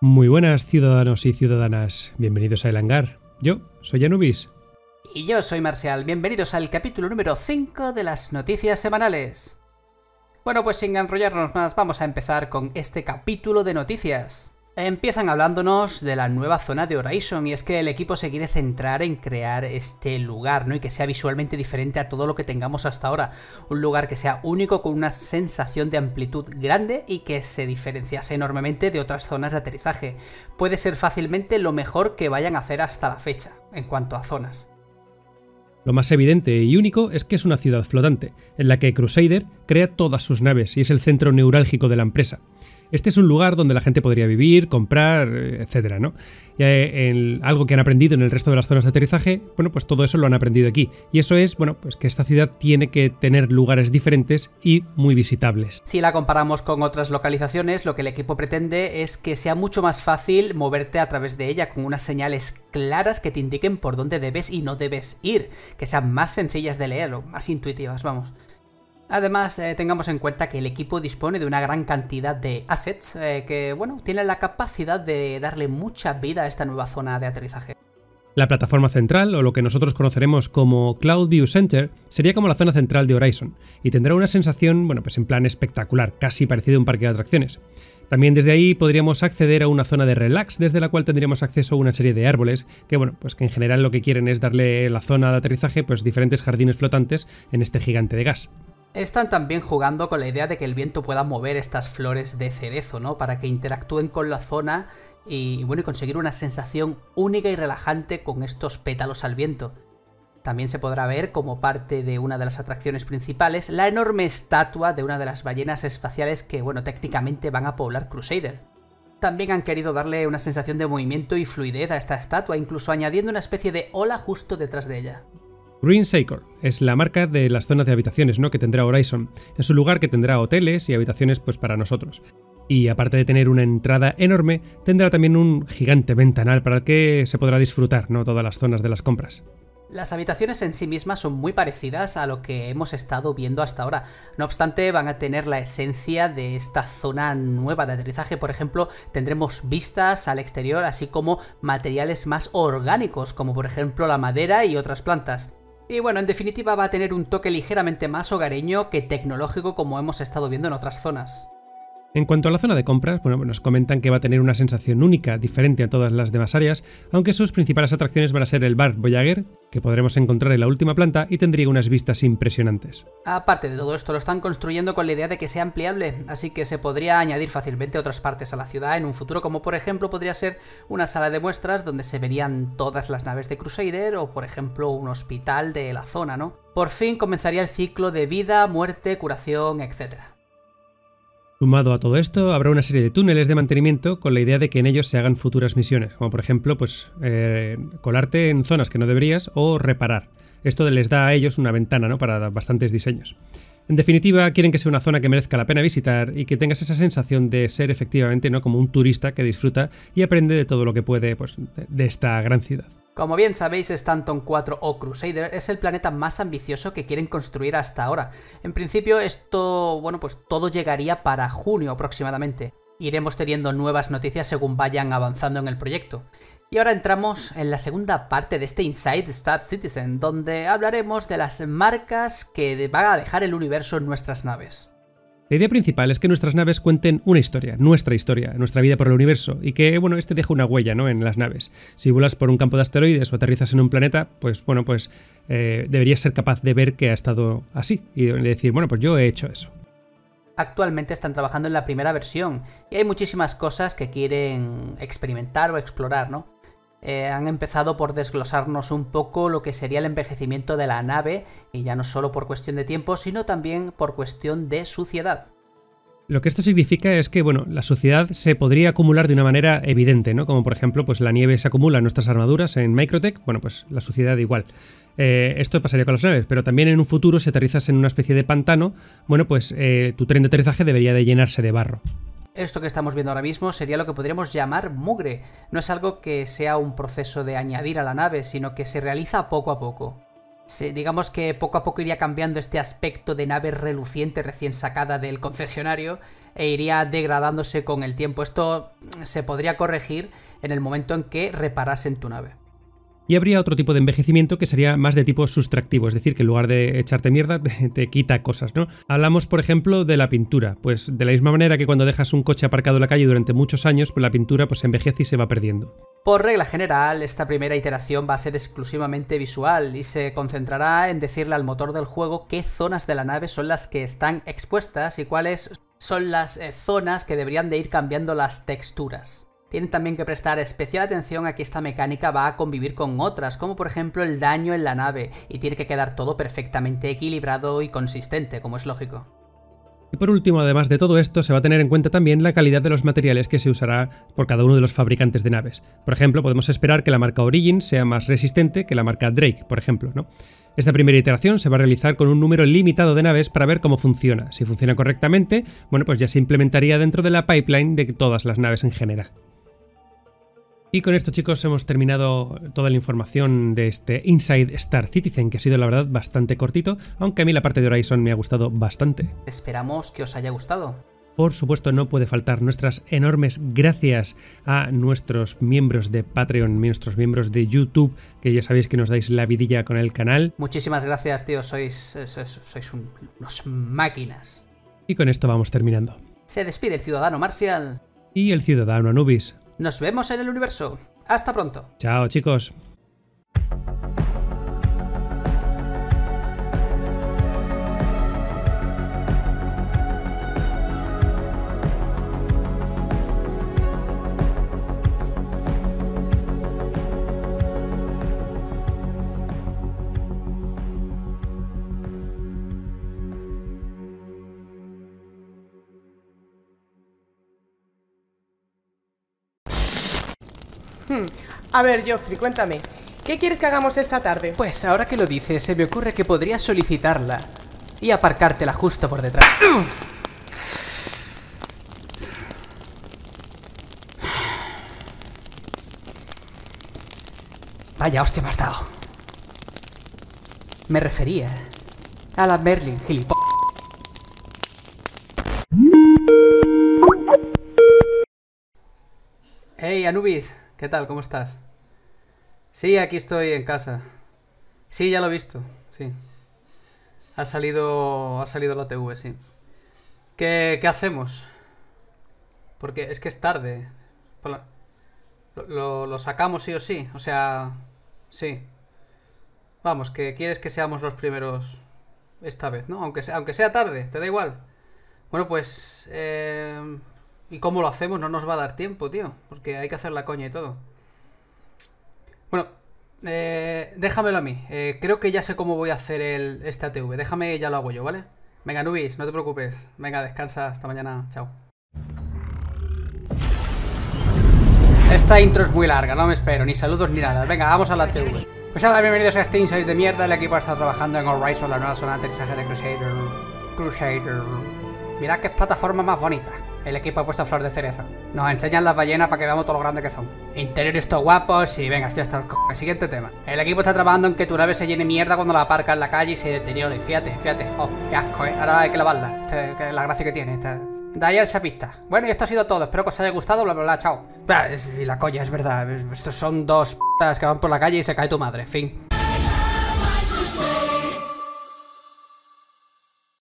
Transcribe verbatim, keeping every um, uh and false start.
Muy buenas, ciudadanos y ciudadanas. Bienvenidos a El Hangar. Yo soy Anubis. Y yo soy Marcial. Bienvenidos al capítulo número cinco de las noticias semanales. Bueno, pues sin enrollarnos más, vamos a empezar con este capítulo de noticias. Empiezan hablándonos de la nueva zona de Horizon, y es que el equipo se quiere centrar en crear este lugar, ¿no? Y que sea visualmente diferente a todo lo que tengamos hasta ahora. Un lugar que sea único, con una sensación de amplitud grande y que se diferenciase enormemente de otras zonas de aterrizaje. Puede ser fácilmente lo mejor que vayan a hacer hasta la fecha, en cuanto a zonas. Lo más evidente y único es que es una ciudad flotante, en la que Crusader crea todas sus naves y es el centro neurálgico de la empresa. Este es un lugar donde la gente podría vivir, comprar, etcétera, ¿no? Y el, algo que han aprendido en el resto de las zonas de aterrizaje, bueno, pues todo eso lo han aprendido aquí. Y eso es, bueno, pues que esta ciudad tiene que tener lugares diferentes y muy visitables. Si la comparamos con otras localizaciones, lo que el equipo pretende es que sea mucho más fácil moverte a través de ella, con unas señales claras que te indiquen por dónde debes y no debes ir, que sean más sencillas de leer o más intuitivas, vamos. Además, eh, tengamos en cuenta que el equipo dispone de una gran cantidad de assets eh, que, bueno, tienen la capacidad de darle mucha vida a esta nueva zona de aterrizaje. La plataforma central, o lo que nosotros conoceremos como Cloud View Center, sería como la zona central de Horizon y tendrá una sensación, bueno, pues en plan espectacular, casi parecido a un parque de atracciones. También desde ahí podríamos acceder a una zona de relax, desde la cual tendríamos acceso a una serie de árboles que, bueno, pues que en general lo que quieren es darle a la zona de aterrizaje pues diferentes jardines flotantes en este gigante de gas. Están también jugando con la idea de que el viento pueda mover estas flores de cerezo, ¿no? Para que interactúen con la zona y, bueno, y conseguir una sensación única y relajante con estos pétalos al viento. También se podrá ver, como parte de una de las atracciones principales, la enorme estatua de una de las ballenas espaciales que, bueno, técnicamente van a poblar Crusader. También han querido darle una sensación de movimiento y fluidez a esta estatua, incluso añadiendo una especie de ola justo detrás de ella. Greensaker es la marca de las zonas de habitaciones, ¿no?, que tendrá Horizon. Es un lugar que tendrá hoteles y habitaciones pues para nosotros. Y aparte de tener una entrada enorme, tendrá también un gigante ventanal para el que se podrá disfrutar, ¿no?, todas las zonas de las compras. Las habitaciones en sí mismas son muy parecidas a lo que hemos estado viendo hasta ahora. No obstante, van a tener la esencia de esta zona nueva de aterrizaje. Por ejemplo, tendremos vistas al exterior, así como materiales más orgánicos, como por ejemplo la madera y otras plantas. Y bueno, en definitiva va a tener un toque ligeramente más hogareño que tecnológico, como hemos estado viendo en otras zonas. En cuanto a la zona de compras, bueno, nos comentan que va a tener una sensación única, diferente a todas las demás áreas, aunque sus principales atracciones van a ser el bar Voyager, que podremos encontrar en la última planta y tendría unas vistas impresionantes. Aparte de todo esto, lo están construyendo con la idea de que sea ampliable, así que se podría añadir fácilmente otras partes a la ciudad en un futuro, como por ejemplo podría ser una sala de muestras donde se verían todas las naves de Crusader o por ejemplo un hospital de la zona, ¿no? Por fin comenzaría el ciclo de vida, muerte, curación, etcétera. Sumado a todo esto, habrá una serie de túneles de mantenimiento con la idea de que en ellos se hagan futuras misiones, como por ejemplo, pues eh, colarte en zonas que no deberías o reparar. Esto les da a ellos una ventana, ¿no?, para bastantes diseños. En definitiva, quieren que sea una zona que merezca la pena visitar y que tengas esa sensación de ser efectivamente, ¿no?, como un turista que disfruta y aprende de todo lo que puede, pues, de esta gran ciudad. Como bien sabéis, Stanton cuatro o Crusader es el planeta más ambicioso que quieren construir hasta ahora. En principio esto, bueno, pues todo llegaría para junio aproximadamente. Iremos teniendo nuevas noticias según vayan avanzando en el proyecto. Y ahora entramos en la segunda parte de este Inside Star Citizen, donde hablaremos de las marcas que van a dejar el universo en nuestras naves. La idea principal es que nuestras naves cuenten una historia, nuestra historia, nuestra vida por el universo, y que, bueno, este deja una huella, ¿no?, en las naves. Si vuelas por un campo de asteroides o aterrizas en un planeta, pues, bueno, pues eh, deberías ser capaz de ver que ha estado así y de decir, bueno, pues yo he hecho eso. Actualmente están trabajando en la primera versión y hay muchísimas cosas que quieren experimentar o explorar, ¿no? Eh, han empezado por desglosarnos un poco lo que sería el envejecimiento de la nave, y ya no solo por cuestión de tiempo, sino también por cuestión de suciedad. Lo que esto significa es que, bueno, la suciedad se podría acumular de una manera evidente, ¿no? Como por ejemplo, pues la nieve se acumula en nuestras armaduras en Microtech, bueno, pues la suciedad igual. Eh, esto pasaría con las naves, pero también en un futuro, si aterrizas en una especie de pantano, bueno, pues eh, tu tren de aterrizaje debería de llenarse de barro. Esto que estamos viendo ahora mismo sería lo que podríamos llamar mugre. No es algo que sea un proceso de añadir a la nave, sino que se realiza poco a poco. se, digamos que poco a poco iría cambiando este aspecto de nave reluciente recién sacada del concesionario e iría degradándose con el tiempo. Esto se podría corregir en el momento en que reparasen tu nave. Y habría otro tipo de envejecimiento que sería más de tipo sustractivo, es decir, que en lugar de echarte mierda te, te quita cosas, ¿no? Hablamos, por ejemplo, de la pintura. Pues de la misma manera que cuando dejas un coche aparcado en la calle durante muchos años, pues la pintura pues, se envejece y se va perdiendo. Por regla general, esta primera iteración va a ser exclusivamente visual y se concentrará en decirle al motor del juego qué zonas de la nave son las que están expuestas y cuáles son las eh, zonas que deberían de ir cambiando las texturas. Tienen también que prestar especial atención a que esta mecánica va a convivir con otras, como por ejemplo el daño en la nave, y tiene que quedar todo perfectamente equilibrado y consistente, como es lógico. Y por último, además de todo esto, se va a tener en cuenta también la calidad de los materiales que se usará por cada uno de los fabricantes de naves. Por ejemplo, podemos esperar que la marca Origin sea más resistente que la marca Drake, por ejemplo, ¿no? Esta primera iteración se va a realizar con un número limitado de naves para ver cómo funciona. Si funciona correctamente, bueno, pues ya se implementaría dentro de la pipeline de todas las naves en general. Y con esto, chicos, hemos terminado toda la información de este Inside Star Citizen, que ha sido, la verdad, bastante cortito, aunque a mí la parte de Horizon me ha gustado bastante. Esperamos que os haya gustado. Por supuesto, no puede faltar nuestras enormes gracias a nuestros miembros de Patreon, nuestros miembros de YouTube, que ya sabéis que nos dais la vidilla con el canal. Muchísimas gracias, tío. Sois, sois, sois un, unos máquinas. Y con esto vamos terminando. Se despide el ciudadano Marcial. Y el ciudadano Anubis. Nos vemos en el universo. Hasta pronto. Chao, chicos. A ver, Geoffrey, cuéntame, ¿qué quieres que hagamos esta tarde? Pues ahora que lo dices, se me ocurre que podrías solicitarla y aparcártela justo por detrás. Vaya hostia me has dado. Me refería a la Merlin, gilipollas. Hey, Anubis. ¿Qué tal? ¿Cómo estás? Sí, aquí estoy en casa. Sí, ya lo he visto, sí. Ha salido... ha salido la A T V, sí. ¿Qué, qué hacemos? Porque es que es tarde. Lo, lo, lo sacamos sí o sí, o sea... Sí. Vamos, que quieres que seamos los primeros esta vez, ¿no? Aunque sea, aunque sea tarde, te da igual. Bueno, pues... Eh... ¿Y cómo lo hacemos? No nos va a dar tiempo, tío. Porque hay que hacer la coña y todo. Bueno, eh, déjamelo a mí. Eh, creo que ya sé cómo voy a hacer el, este A T V. Déjame, ya lo hago yo, ¿vale? Venga, Anubis, no te preocupes. Venga, descansa. Hasta mañana. Chao. Esta intro es muy larga. No me espero. Ni saludos ni nada. Venga, vamos a la A T V. Pues ahora, bienvenidos a este Inside de mierda. El equipo ha estado trabajando en Horizon, la nueva zona de aterrizaje de Crusader. Crusader. Mirad qué plataforma más bonita. El equipo ha puesto flor de cereza. Nos enseñan las ballenas para que veamos todo lo grande que son. Interior estos guapos y venga, estoy hasta el c***. Siguiente tema. El equipo está trabajando en que tu nave se llene mierda cuando la aparca en la calle y se deteriore. Fíjate, fíjate. Oh, qué asco, eh. Ahora hay que lavarla. Este, que es la gracia que tiene. Este. De ahí el chapista. Bueno, y esto ha sido todo. Espero que os haya gustado. Bla, bla, bla. Chao. Y la coña, es verdad. Estos son dos p***as que van por la calle y se cae tu madre. Fin.